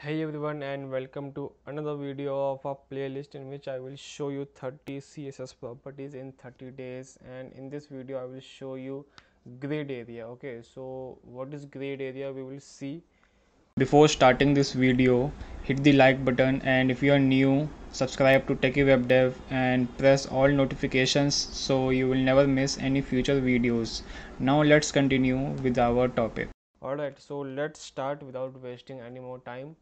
Hey everyone, and welcome to another video of a playlist in which I will show you 30 CSS properties in 30 days. And in this video I will show you grid area. Okay, so what is grid area we will see. Before starting this video, hit the like button, and if you are new, subscribe to Techy Web Dev and press all notifications so you will never miss any future videos. Now let's continue with our topic. Alright, so let's start without wasting any more time.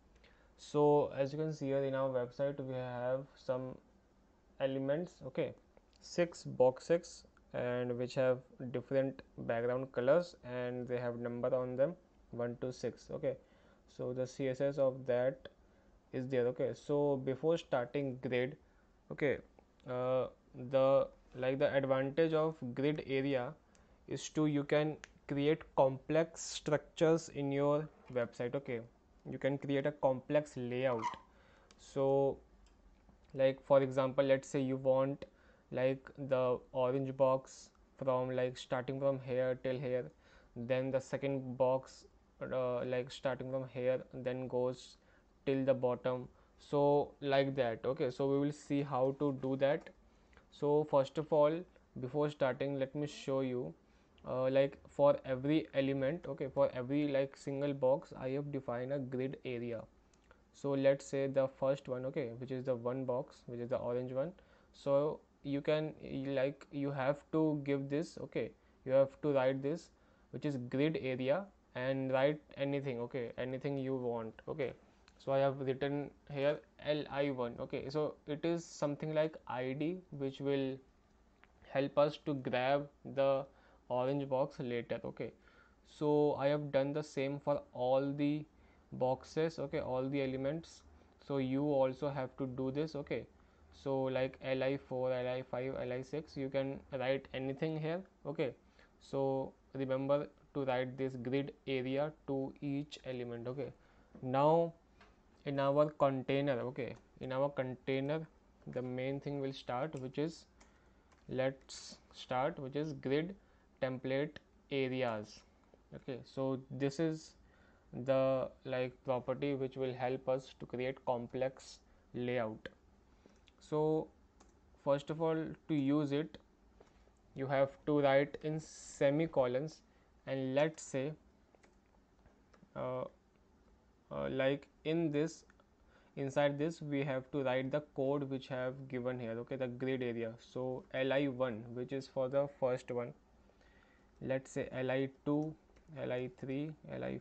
So as you can see here in our website, we have some elements, okay, 6 boxes, and which have different background colors and they have number on them 1 to 6. Okay, so the CSS of that is there. Okay, so before starting grid, okay, the advantage of grid area is to you can create complex structures in your website. Okay, you can create a complex layout. So like for example, let's say you want like the orange box from like starting from here till here, then the second box like starting from here then goes till the bottom, so like that. Okay, so we will see how to do that. So first of all, before starting, let me show you like for every element, okay, for every like single box I have defined a grid area. So let's say the first one, okay, which is the one box, which is the orange one. So you can like you have to give this, okay, you have to write this, which is grid area, and write anything, okay, anything you want. Okay, so I have written here li1. okay, so it is something like id which will help us to grab the orange box later. Okay, so I have done the same for all the boxes, okay, all the elements. So you also have to do this. Okay, so like li4, li5, li6, you can write anything here. Okay, so remember to write this grid area to each element. Okay, now in our container, okay, in our container the main thing will start, which is grid template areas. Okay, so this is the like property which will help us to create complex layout. So first of all, to use it, you have to write in semicolons, and let's say like in this, inside this we have to write the code which I have given here, okay, the grid area. So li1, which is for the first one, let's say li2, li3, li4,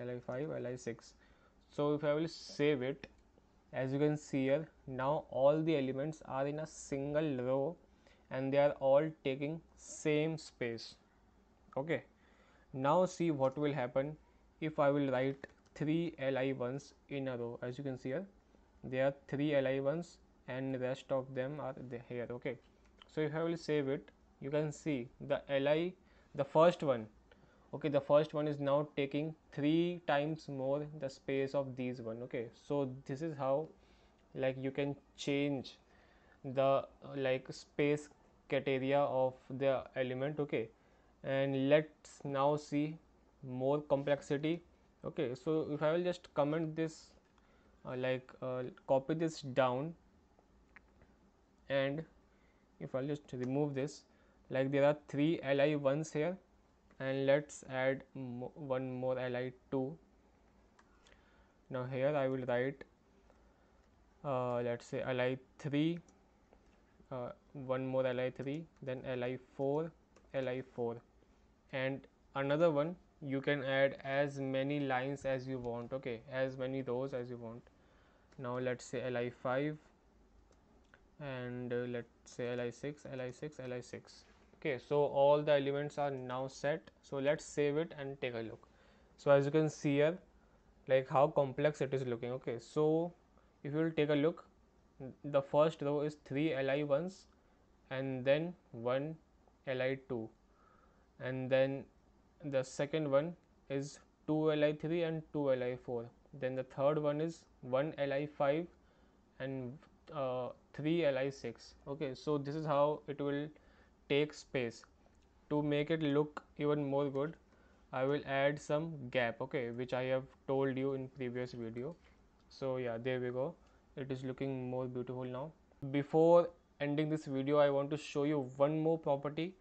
li5, li6. So if I will save it, as you can see here, now all the elements are in a single row and they are all taking same space. Okay, now see what will happen if I will write 3 li1s in a row. As you can see here, there are 3 li1s and rest of them are here. Okay, so if I will save it, you can see the li, the first one, okay, the first one is now taking 3 times more the space of these one. Okay, so this is how like you can change the like space criteria of the element. Okay, and let's now see more complexity. Okay, so if I will just comment this copy this down, and if I'll just remove this, like there are 3 li1s here, and let's add one more li2. Now here I will write let's say li3, one more li3, then li4, li4, and another one. You can add as many lines as you want, okay, as many rows as you want. Now let's say li5, and let's say li6, li6, li6. Okay, so all the elements are now set. So let's save it and take a look. So as you can see here, like how complex it is looking. Okay, so if you will take a look, the first row is 3 li1s, and then 1 li2, and then the second one is 2 li3 and 2 li4, then the third one is 1 li5 and 3 li6. Okay, so this is how it will take space. To make it look even more good, I will add some gap, okay, which I have told you in previous video. So yeah, there we go, it is looking more beautiful now. Before ending this video, I want to show you one more property,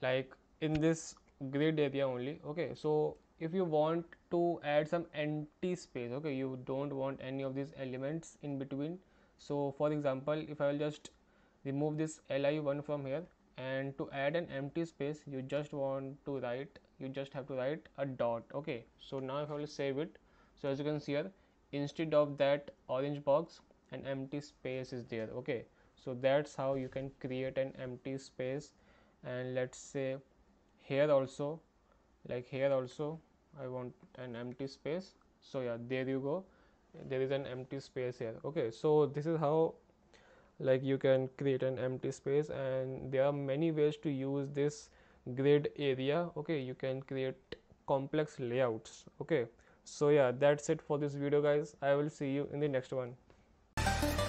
like in this grid area only. Okay, so if you want to add some empty space, okay, you don't want any of these elements in between. So for example, if I will just remove this li1 from here, and to add an empty space, you just have to write a dot. Okay, so now if I will save it, so as you can see here, instead of that orange box, an empty space is there. Okay, so that's how you can create an empty space. And let's say here also, like here also, I want an empty space. So yeah, there you go, there is an empty space here. Okay, so this is how like you can create an empty space, and there are many ways to use this grid area. Okay, you can create complex layouts. Okay, so yeah, that's it for this video guys. I will see you in the next one.